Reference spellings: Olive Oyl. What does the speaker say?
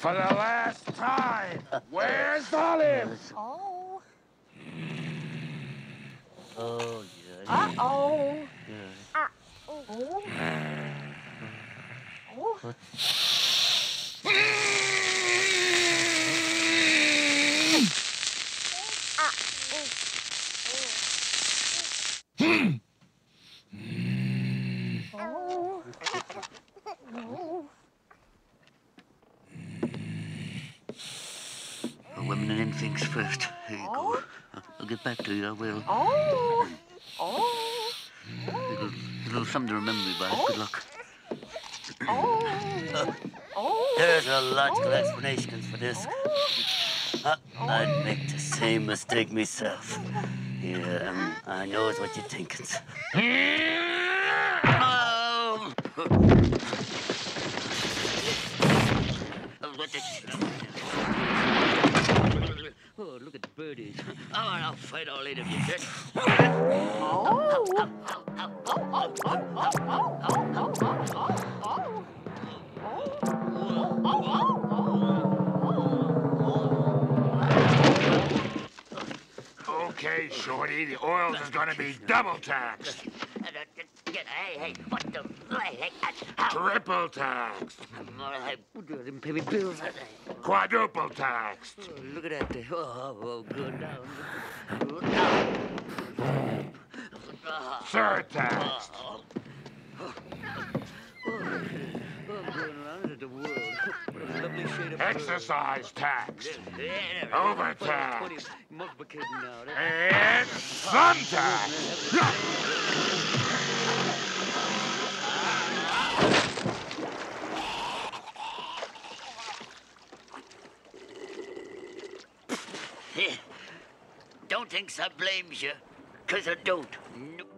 For the last time, where's Olive? Oh. Oh, yeah. Uh-oh. Yeah. Uh-oh. Oh. Women and things first. Here you go. I'll get back to you, I will. Oh! Oh! It'll something to remember me by. Good luck. Oh! Oh! There's a logical explanation for this. I'd make the same mistake myself. Yeah, I know it's what you're thinking. Oh! Oh, look at the birdies. Oh, and I'll fight all eight of you, Jack. Okay, Shorty, the oils is gonna be double taxed. Hey, what the... Triple taxed. Quadruple taxed. Oh, look at that. Oh, go down. Go down. Surtaxed. Exercise taxed. Overtaxed. And sun-taxed. Don't think I blames you, 'cause I don't.